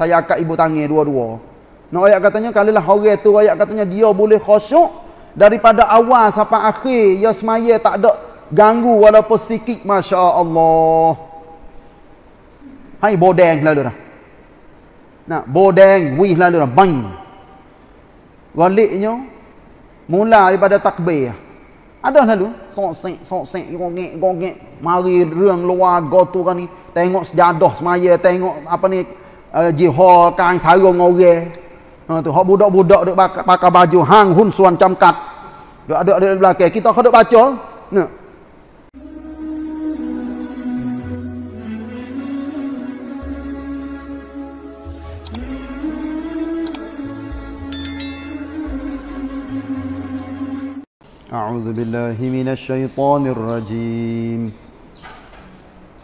Saya akak ibu tangan dua-dua. Nah, ayat katanya, kalilah orang tu, ayat katanya dia boleh khusyuk daripada awal sampai akhir, ya semaya tak ada ganggu walaupun sikit. Masya Allah. Hai bodeng lalu dah. Nah, bodeng, wih lalu dah, bang. Waliknya, mula daripada takbir. Ada lalu sok-sek gongek-gongek mari ruang luar gotu kan ni tengok sejadah semaya tengok apa ni jihar kain sarung orang. Ha tu hok budak-budak duk pakai baju hang hun suan camkat. Duk ada di belakang kita kau duk baca. Nah. أعوذ بالله من الشيطان الرجيم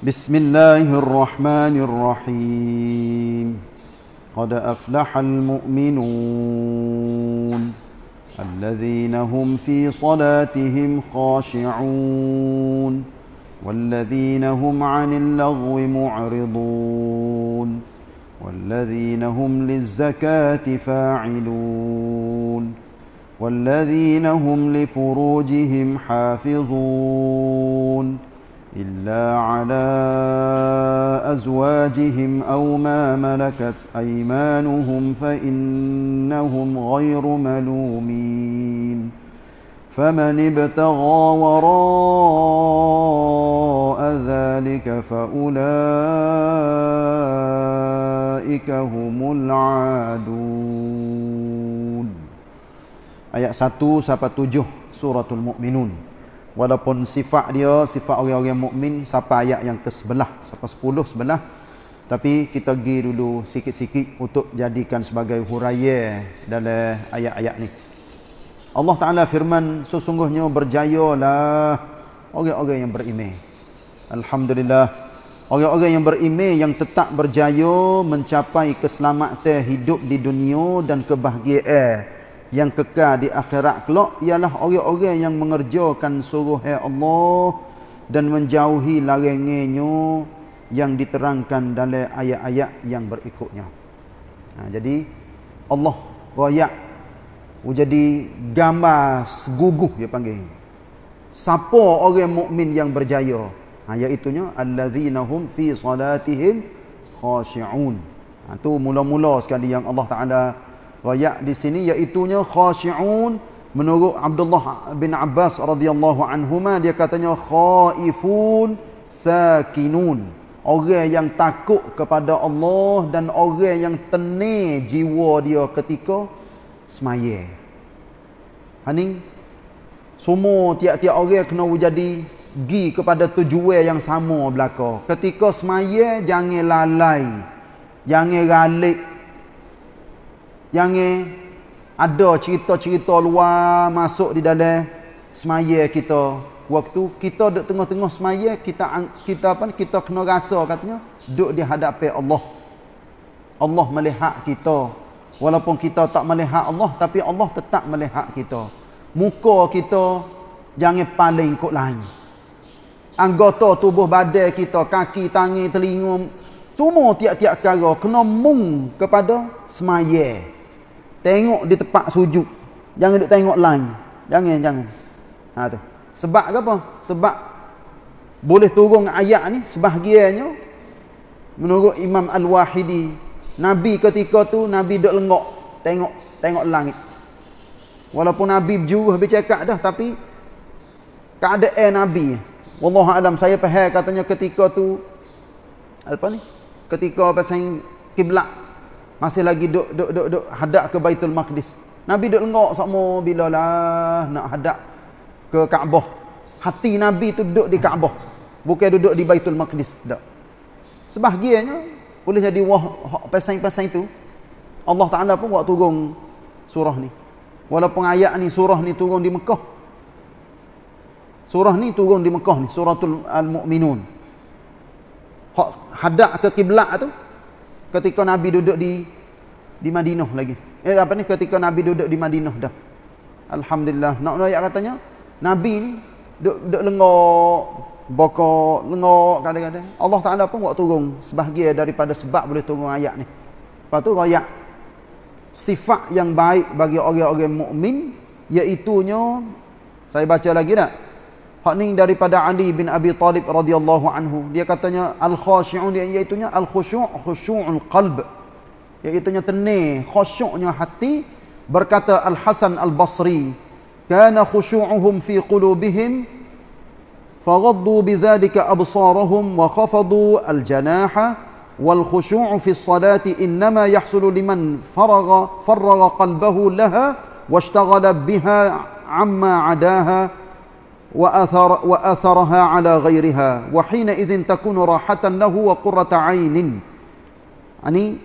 بسم الله الرحمن الرحيم قد أفلح المؤمنون الذين هم في صلاتهم خاشعون والذين هم عن اللغو معرضون والذين هم للزكاة فاعلون والذين هم لفروجهم حافظون إلا على أزواجهم أو ما ملكت أيمانهم فإنهم غير ملومين فمن ابتغى وراء ذلك فأولئك هم العادون. Ayat 1 sampai 7 suratul Mukminun. Walaupun sifat dia sifat orang-orang mukmin sampai ayat yang ke-11 sampai 10 sebelah, tapi kita pergi dulu sikit-sikit untuk jadikan sebagai huraian dalam ayat-ayat ni. Allah Taala firman, sesungguhnya berjayalah orang-orang yang beriman. Alhamdulillah, orang-orang yang beriman yang tetap berjaya mencapai keselamatan hidup di dunia dan kebahagiaan yang kekal di akhirat kelak ialah orang-orang yang mengerjakan suruhan Allah dan menjauhi larangannya yang diterangkan dalam ayat-ayat yang berikutnya. Nah, jadi Allah royak jadi gambar seguguh dia panggil. Siapa orang mukmin yang berjaya? Ha iaitunya allazina hum fi salatihim khashi'un. Ha tu mula-mula sekali yang Allah Taala royak di sini, iaitunya khashi'un. Menurut Abdullah bin Abbas radhiyallahu anhuma, dia katanya khaifun sakinun, orang yang takut kepada Allah dan orang yang tenang jiwa dia ketika semaya. Haning semua tiap-tiap orang kena jadi gi kepada tujuan yang sama belaka. Ketika semaya jangan lalai, jangan ralik, jangan ada cerita-cerita luar masuk di dalam semaya kita. Waktu kita duduk tengah-tengah semaya, kita kena rasa katanya duduk di hadapan Allah. Allah melihat kita. Walaupun kita tak melihat Allah, tapi Allah tetap melihat kita. Muka kita jangan paling kot lain. Anggota tubuh badan kita, kaki, tangan, telinga, semua tiap-tiap perkara kena mung kepada semaya. Tengok di tempat sujud. Jangan duk tengok lain. Jangan. Ha tu. Sebab ke apa? Sebab boleh turun ayat ni sebahagiannya menurut Imam Al-Wahidi, Nabi ketika tu Nabi duk lengok tengok langit. Walaupun Nabi berjuru habis cakap dah, tapi keadaan Nabi, wallahu alam, saya faham katanya ketika tu apa ni? Ketika pasang kiblat masih lagi duk hadap ke Baitul Maqdis. Nabi duk lengok sama bilalah nak hadap ke Kaabah. Hati Nabi tu duduk di Kaabah, bukan duduk di Baitul Maqdis dak. Sebahagiannya boleh jadi pasang-pasang tu Allah Taala pun buat turun surah ni. Walaupun ayat ni surah ni turun di Mekah. Surah ni turun di Mekah ni, suratul Al-Mu'minun. Hak hadap ke kiblat tu ketika Nabi duduk di Madinah lagi. Ketika Nabi duduk di Madinah dah. Alhamdulillah. Nak ayat katanya Nabi ni duduk lengok, bokok, lengok kadang-kadang. Allah Taala pun buat turun sebahagian daripada sebab boleh turun ayat ni. Lepas tu royak. Sifat yang baik bagi orang-orang mukmin iaitunya, saya baca lagi dah. Hak ni daripada Ali bin Abi Talib radhiyallahu anhu. Dia katanya al-khashi'un iaitunya al-khusyu' khusyu' al-qalb. Iaitunya tenang, khusyuknya hati. Berkata Al-Hasan Al-Basri, "Kana khushu'uhum fi qulubihim faghaddu bidzalika absarahum wa khafadu al-janaha wal khushu'u fi as-salati innama yahsulu liman faragha qalbahu laha washtaghala biha amma 'adaha wa atharaha 'ala ghayriha wa hina idhin takunu rahatan lahu wa qurratu 'ainin." Ani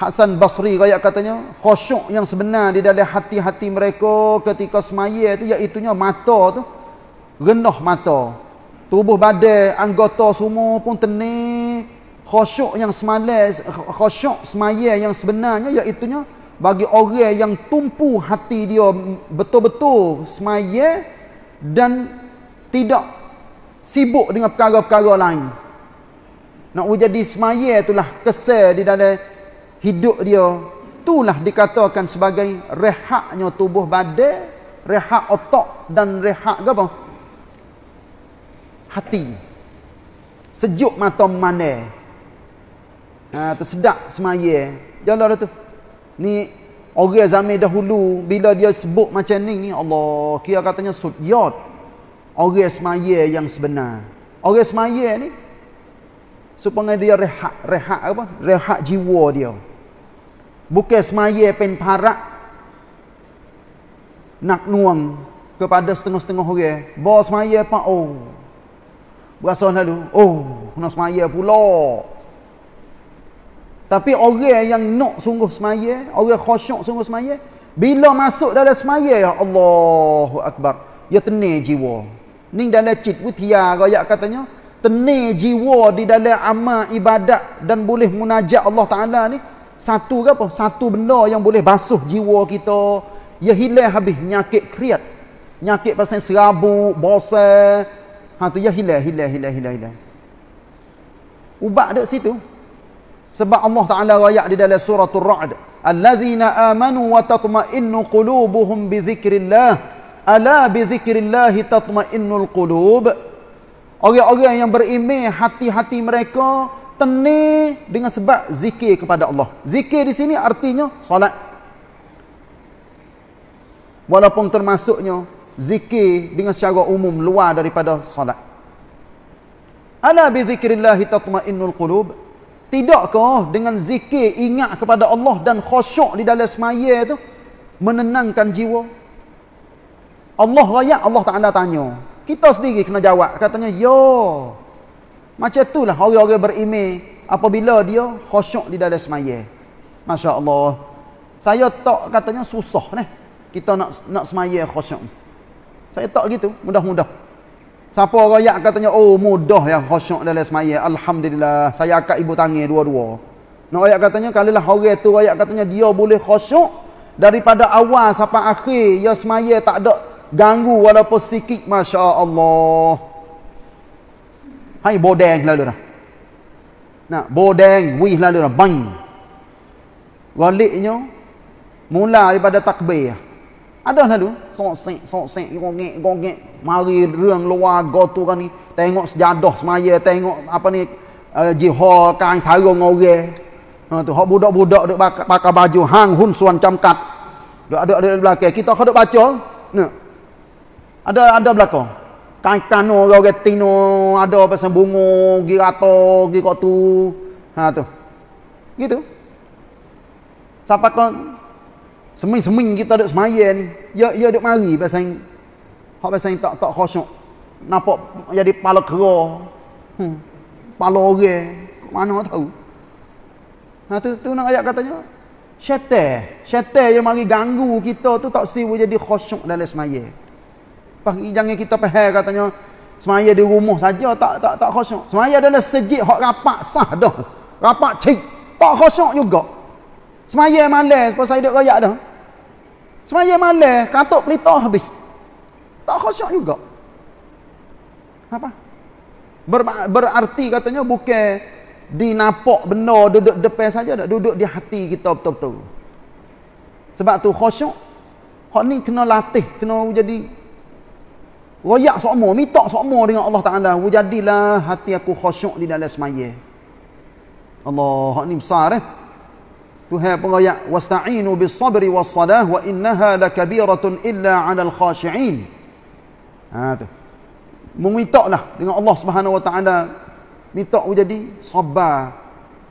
Hasan Basri gaya katanya, khusyuk yang sebenar di dalam hati-hati mereka ketika semaya itu, iaitunya mata tu, rendah mata. Tubuh badan, anggota semua pun tenang. Khusyuk yang semala, khusyuk semaya yang sebenarnya, iaitunya bagi orang yang tumpu hati dia betul-betul semaya dan tidak sibuk dengan perkara-perkara lain. Nak jadi semaya itulah kesal di dalam hidup dia. Itulah dikatakan sebagai rehaknya tubuh badan, rehak otak dan rehak apa? Hati. Sejuk mata memandang. Ha, tu sedap semaya. Jalan tu. Ni orang zaman dahulu bila dia sebut macam ni, Allah kira katanya sudyat. Orang semaya yang sebenar. Orang semaya ni supaya dia rehak, rehak apa? Rehak jiwa dia. Bukan semaya pen parak nak nuang kepada setengah-setengah orang. Bawa semaya pak oh. Berasa lalu, oh, nak semaya pula. Tapi orang yang nak sungguh semaya, orang khusyuk sungguh semaya, bila masuk dalam semaya, ya Allahu akbar, dia tenang jiwa. Ning dalam cit putia royak katanya, tenang jiwa di dalam amal ibadat dan boleh munajat Allah Taala ni. Satu ke apa? Satu benda yang boleh basuh jiwa kita. Ya hilang habis nyakit kriat. Nyakit pasal serabut, bosan. Ha tu ya hilang. Ubat dekat situ. Sebab Allah Taala royak di dalam surah Ar-Ra'd, "Allazina amanu wa tatma'innu qulubuhum bi dzikrillah, ala bi dzikrillah tatma'innul qulub." Orang-orang yang beriman hati-hati mereka tenang dengan sebab zikir kepada Allah. Zikir di sini artinya solat. Walaupun termasuknya zikir dengan secara umum luar daripada solat. Ala bi dzikrillah tatma'innul qulub. Tidakkah dengan zikir ingat kepada Allah dan khusyuk di dalam semaya itu menenangkan jiwa? Allah raya, Allah Taala tanya. Kita sendiri kena jawab. Katanya, "Ya." Macam itulah orang-orang berimeh apabila dia khusyuk di dalam semaya. Masya Allah. Saya tak katanya susah ni. Kita nak semaya khusyuk. Saya tak gitu. Mudah-mudah. Siapa royak katanya, oh mudah yang khusyuk dalam semaya. Alhamdulillah. Saya akak ibu tangan dua-dua. Nak royak katanya, kalaulah orang tu royak katanya dia boleh khusyuk daripada awal sampai akhir. Ya semaya tak ada ganggu walaupun sikit. Masya Allah. Hai bodeng lalu dah. Nah, bodeng wih lalu dah bang. Waliknya mula daripada takbir. Ada lalu sok sek gongek mari reng luar gotu kan ni. Tengok sejadah semaya, tengok apa ni jihar kain sarung orang. Ha tu hok budak-budak duk pakai baju hang hun suan camkat. Duk ada belakang. Kita kau duk baca. Nah. Ada belakang. Kain-kainu, orang tino, ada pasal bunga, girato, giratu. Ha tu. Gitu. Siapa kan seming-seming kita duduk semaya ni. Ya duduk mari pasal hak pasal tak khusyuk. Nampak jadi kepala kera. Kepala orang, mana tahu. Ha tu nak ayat katanya syaitan yang mari ganggu kita tu tak siwa jadi khusyuk dalam semaya. Pagi jangan kita faham katanya semaya di rumah saja tak khusyuk. Semaya dalam sejid hak rapat sah dah. Rapat cik tak khusyuk juga. Semaya malas pasal saya duk royak dah. Semaya malas katuk pelita habis. Tak khusyuk juga. Apa? Berarti katanya bukan di nampak benda duduk depan saja, tak duduk di hati kita betul-betul. Sebab tu khusyuk, hak ni kena latih, kena jadi royak semua, minta semua dengan Allah Taala. Jadilah hati aku khusyuk di dalam sembahyang. Allah, hak ni besar eh. Tuhan pengayak, wasta'inu bis-sabri was-salah wa innaha lakabiratun illa 'alal khashi'in. Ha tu. Memintalah dengan Allah Subhanahu wa taala. Minta jadi sabar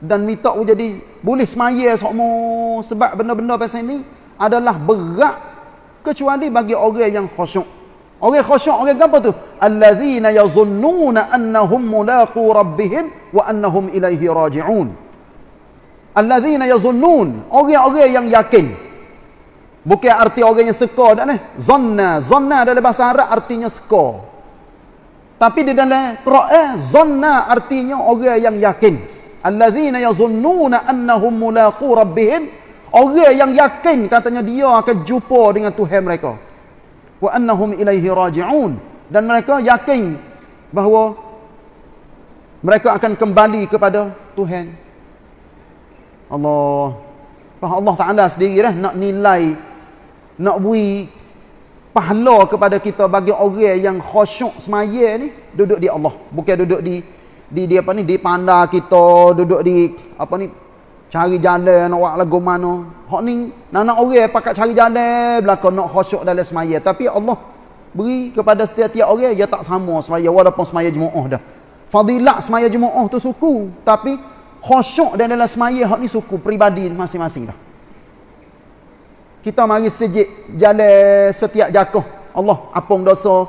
dan minta jadi boleh semaya semua, sebab benda-benda pasal ni adalah berat kecuali bagi orang yang khusyuk. Orang khusyuk orang apa tu? Allazina yazunnuna annahum mulaqu rabbihim wa annahum ilaihi raji'un. Allazina yazunnun, orang-orang yang yakin. Bukan arti orang yang suka dak ni. Zanna, zanna dalam bahasa Arab artinya suka. Tapi di dalam Quran, zanna artinya orang yang yakin. Allazina yazunnuna annahum mulaqu rabbihim, orang yang yakin katanya dia akan jumpa dengan Tuhan mereka. Wa annahum ilaihi raji'un, dan mereka yakin bahawa mereka akan kembali kepada Tuhan. Allah, Allah Taala sendiri dah nak nilai, nak beri pahala kepada kita bagi orang yang khusyuk semaya ni duduk di Allah, bukan duduk di apa ni, di pandang kita, duduk di apa ni, cari jalan nak buat lagu mana. Hak ni nak orang pakat cari jalan belaka nak khusyuk dalam semaya, tapi Allah beri kepada setiap-tiap orang yang tak sama semaya, walaupun semaya jemaah dah. Fadilat semaya jemaah tu suku, tapi khusyuk dalam semaya hak ni suku peribadi masing-masing dah. Kita mari sejik jalan setiap jakoh. Allah apung dosa.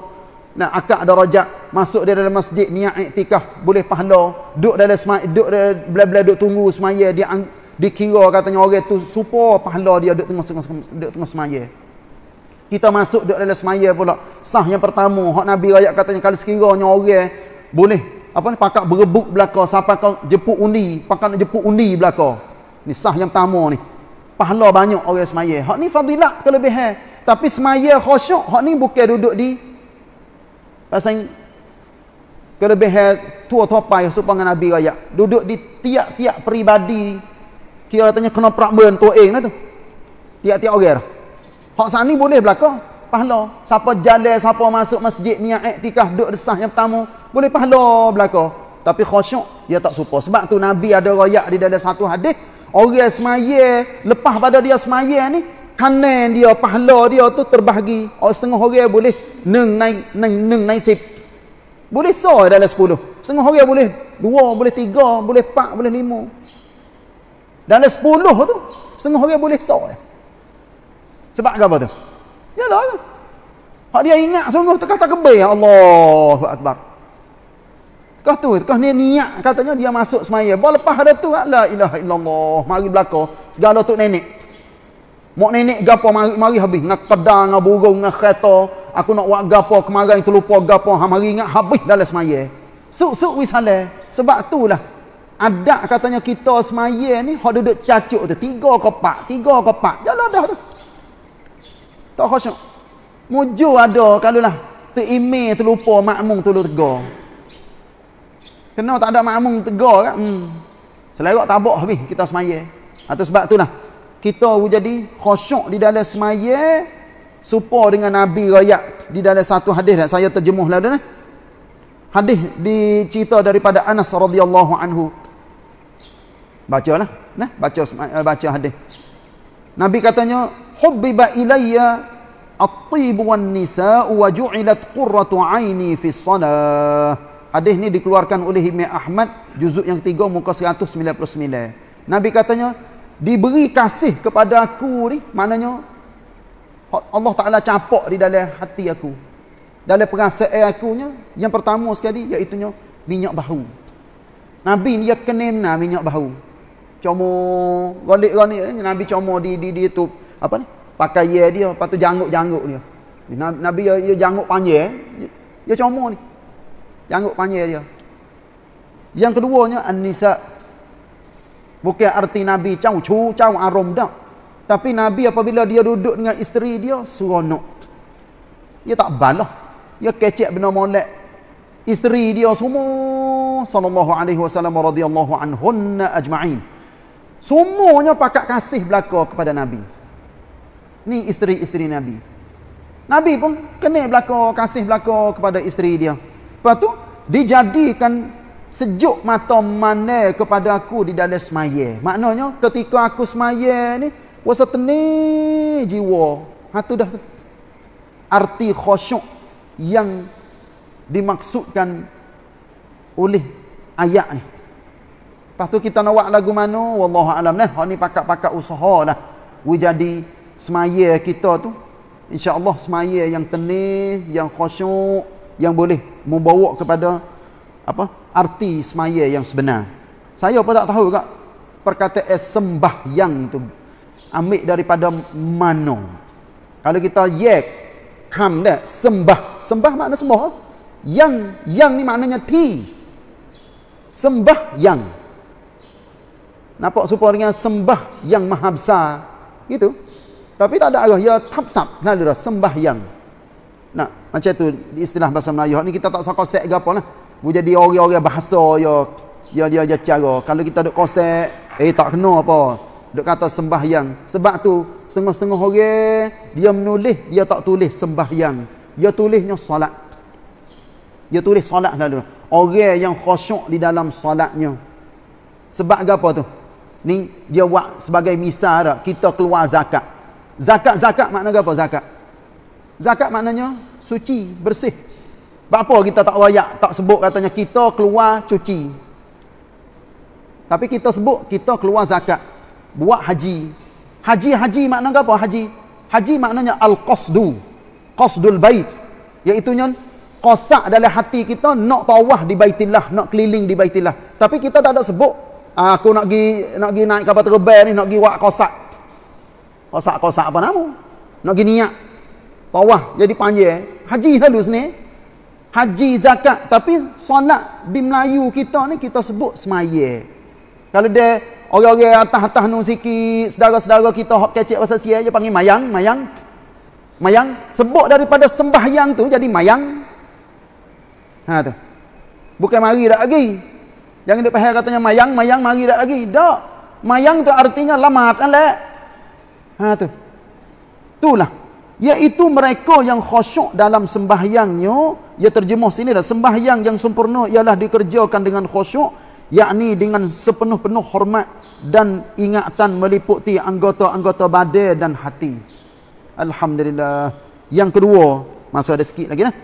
Nak akak darajat. Masuk dia dalam masjid. Niat iktikaf. Boleh pahala. Duduk dalam semaya. Duduk bila-bila duduk tunggu semaya. Dikira katanya orang tu super pahala dia duduk tengah semaya. Kita masuk duduk dalam semaya pula. Sah yang pertama. Hak Nabi rakyat katanya kalau sekiranya orang boleh apa ni, pakak berebut belakang. Sampai kau jeput undi. Pakak nak jeput undi belakang. Ni sah yang pertama ni. Pahala banyak orang semaya. Hak ni fadilah kelebihan. Tapi semaya khusyuk, hak ni bukan duduk di pasang kelebihan tua-topai supaya Nabi raya. Duduk di tiap-tiap peribadi. Kira katanya kena perakmen tuing lah tu. Tiap-tiap orang. Hak sani boleh belaka pahala. Siapa jalan, siapa masuk masjid niat iktikaf duduk desah yang pertama, boleh pahala belaka. Tapi khusyuk dia tak supa. Sebab tu Nabi ada raya di dalam satu hadis. Orang semaya, lepas pada dia semaya ni, kanan dia, pahala dia tu terbahagi. Orang setengah orang boleh neng naik sip. Boleh so dalam 10. Setengah orang boleh 2, boleh 3, boleh 4, boleh 5. Dalam 10 tu, setengah orang boleh so. Sebab apa tu? Yalah tu. Hak dia ingat sungguh kata kebel. Allahu Akbar. Kau tu, kau ni niat katanya dia masuk semaya. Lepas ada tu, la ilaha illallah. Mari belakang, segala tu nenek. Mak nenek gapo mari habis. Ngak pedang, ngak burung, ngak kereta. Aku nak buat gapo kemarin, terlupa gapo. Mari ingat habis dalam semaya. Suk-suk wisalah. Sebab tu lah. Adat katanya kita semaya ni, hak duduk cacuk tu. 3 ke 4. Jalan dah tu. Tak khusyuk. Mujur ada kalau lah. Tu email terlupa makmum tu tegar. Kena tak ada makmum tegar kan? Selera tabak habis kita semaya. Atau sebab itulah kita jadi khusyuk di dalam semaya supaya dengan Nabi rakyat di dalam satu hadis dah saya terjemuh lah dah. Hadis dicerita daripada Anas radhiyallahu anhu. Bacalah. Nah, baca hadis. Nabi katanya, "Hubbiba ilayya at-thib wan nisa wa ju'ilat qurratu 'aini fi shalah." Hadis ni dikeluarkan oleh Imam Ahmad, juzuk yang 3 muka 199. Nabi katanya, diberi kasih kepada aku ni, maknanya Allah Ta'ala capak di dalam hati aku. Dalam perasaan aku nya, yang pertama sekali iaitunya minyak bahu. Nabi ni dia kena minyak bahu. Comor, golik-golik Nabi comor di tu apa ni? Pakaian dia, lepas tu janggut-janggut dia. Nabi dia janggut panjang, dia comor ni. Janggut panjang dia. Yang keduanya an-nisa. Bukan arti Nabi cau arum dak. Tapi Nabi apabila dia duduk dengan isteri dia seronok. Dia tak balah. Dia kecek benda molek. Isteri dia semua sallallahu alaihi wasallam radhiyallahu anhunna ajma'in. Semuanya pakak kasih belaka kepada Nabi. Ni isteri-isteri Nabi. Nabi pun kena belaka, kasih belaka kepada isteri dia. Lepas tu dijadikan sejuk mata mana kepada aku di dalam semaya. Maknanya ketika aku semaya ni rasa tenang jiwa. Ha tu dah arti khusyuk yang dimaksudkan oleh ayat ni. Lepas tu kita nak buat lagu mana? Wallahu a'lam lah. Hak ni pakak-pakak usahalah. We jadi semaya kita tu insya-Allah semaya yang tenang, yang khusyuk, yang boleh membawa kepada apa? Arti semaya yang sebenar. Saya pun tak tahu juga perkataan sembahyang tu ambil daripada mana. Kalau kita kam dah sembah. Sembah makna sembah. Yang ni maknanya ti. Sembah yang. Nampak supaya dengan sembah yang maha besar. Gitu. Tapi tak ada arah ya tapsap. Nah dia sembah yang. Nah, macam tu istilah bahasa Melayu ni kita tak usah konsep ke apalah. Bu jadi orang-orang bahasa ya dia cara. Kalau kita duk konsep tak kena apa. Duk kata sembahyang. Sebab tu setengah-setengah orang dia menulis, dia tak tulis sembahyang. Dia tulisnya solat. Dia tulis solat lalu. Orang yang khusyuk di dalam solatnya. Sebab apa tu? Ni dia buat sebagai misal dah. Kita keluar zakat. Zakat makna apa zakat? Zakat maknanya suci, bersih. Apa kita tak wayak, tak sebut katanya kita keluar cuci. Tapi kita sebut kita keluar zakat. Buat haji. Haji maknanya apa haji? Haji maknanya al-qasdu. Qasdul bait. Iaitunya qasak dalam hati kita nak tawaf di Baitillah, nak keliling di Baitillah. Tapi kita tak ada sebut aku nak gi naik kapal terbang ni, nak gi buat qasak. Qasak apa nama? Nak gi niat tawaf jadi panjang. Haji lalu sini. Haji zakat tapi solat di Melayu kita ni kita sebut semaya. Kalau dia orang-orang atas-atas nun sikit, saudara-saudara kita hok kecek pasal sia dia panggil mayang. Mayang sebut daripada sembahyang tu jadi mayang. Ha tu. Bukan mari dak lagi. Jangan duk faham katanya mayang mari dak lagi. Dak. Mayang tu artinya lamat elak. Ha tu. Itulah. Iaitu mereka yang khusyuk dalam sembahyangnya, ia terjemah sini dah sembahyang yang sempurna ialah dikerjakan dengan khusyuk. Yakni dengan sepenuh-penuh hormat dan ingatan meliputi anggota-anggota badan dan hati. Alhamdulillah. Yang kedua, masuk ada sikit lagi dah.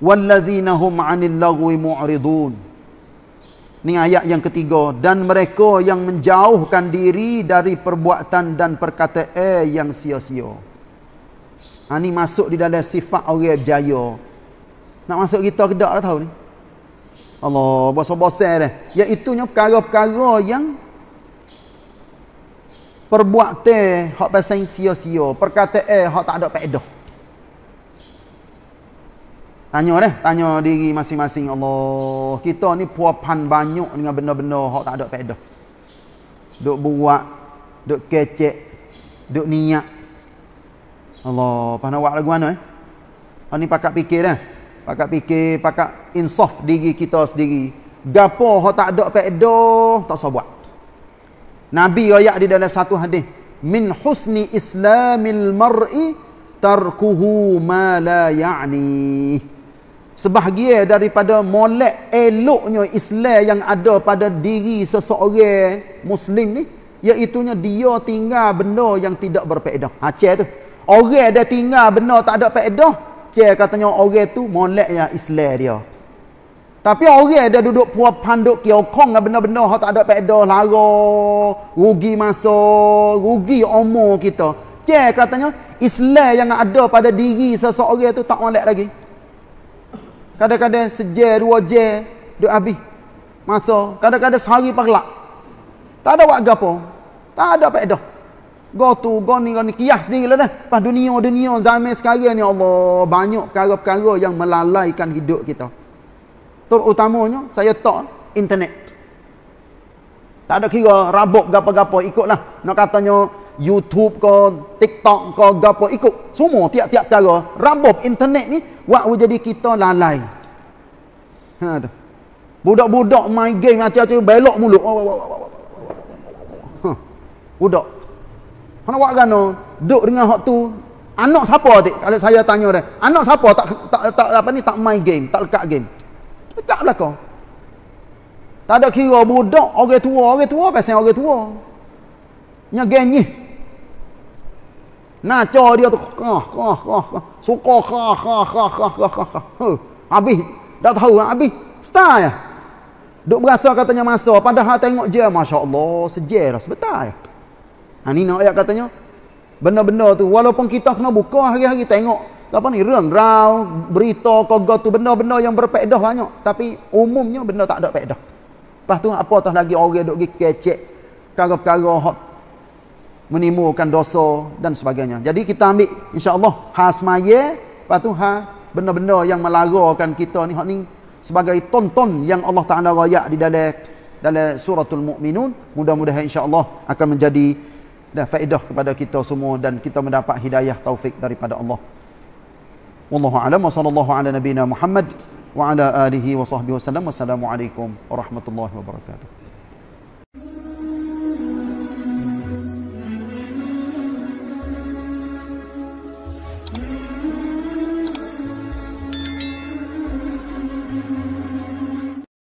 Wallazina hum 'anil lagwi mu'ridun. Ini ayat yang ketiga, dan mereka yang menjauhkan diri dari perbuatan dan perkataan yang sia-sia. Ini masuk di dalam sifat orang berjaya. Nak masuk kita ke tak dah tahu ni. Allah, bosan-bosan dah. Iaitunya perkara-perkara yang perbuatan hak pasal sia-sia, perkataan hak tak ada faedah. Tanya diri masing-masing. Allah, kita ni puapan banyak dengan benda-benda hak tak ada faedah. Duk buat, duk kecek, duk niat. Allah, pandai buat lagu mana ni pakak fikir dah. Pakak fikir, pakak insaf diri kita sendiri. Gapo hok tak ada faedah, tak usah buat. Nabi royak di dalam satu hadis, min husni islamil mar'i tarkuhu ma la ya'ni. Sebahagia daripada molek eloknya Islam yang ada pada diri seseorang muslim ni, iaitunya dia tinggal benda yang tidak berfaedah. Haceh tu. Orang dia tinggal benda tak ada faedah, katanya orang tu molek yang Islam dia. Tapi orang dia duduk puapan duk kiokong dengan benda-benda hak tak ada faedah, lara, rugi masa, rugi umur kita. Katanya Islam yang ada pada diri seseorang tu tak molek lagi. Kadang-kadang sejam, dua jam duk habis masa, kadang-kadang sehari paglak. Tak ada buat gapo. Tak ada faedah. Go ni kias sendirilah dah. Pas dunia zaman sekarang ni Allah, banyak perkara-perkara yang melalaikan hidup kita. Terutamanya saya tak internet. Tak ada kira rabok gapo-gapo ikutlah. Nak katanya YouTube ke, TikTok ke, gapo ikut. Semua tiap-tiap cara rabok internet ni buat jadi kita lalai. Ha tu. Budak-budak main game hati-hati belok mulut. Huh. Budak. Mana buat gano? Duk dengan hak tu. Anak siapa adik? Kalau saya tanya dia, anak siapa tak apa ni tak main game, tak lekat game. Lekat belakang. Tak ada kira budak, orang tua pasal orang tua. Nya genyi. Naca dia tu suka habis dah tahu habis star ya. Duk berasa katanya masa padahal tengok je masya-Allah sejarah sebentar ya. Ha ni nak ayat katanya benda-benda tu walaupun kita kena buka hari-hari tengok apa ni rengrau berita koga tu benda-benda yang berfaedah banyak tapi umumnya benda tak ada faedah. Lepas tu apatah lagi orang duk gi kecek perkara-perkara hak menimbulkan dosa dan sebagainya. Jadi kita ambil insya-Allah hasmaye, lepas tu ha benda-benda yang melarakan kita ni hak ni sebagai tonton yang Allah Taala royak di dalam suratul Mukminun. Mudah-mudahan insya-Allah akan menjadi dah faedah kepada kita semua dan kita mendapat hidayah taufik daripada Allah. Wallahu a'lam wa sallallahu ala nabiyyina Muhammad wa ala alihi wa sahbihi wasallam. Wassalamualaikum warahmatullahi wabarakatuh.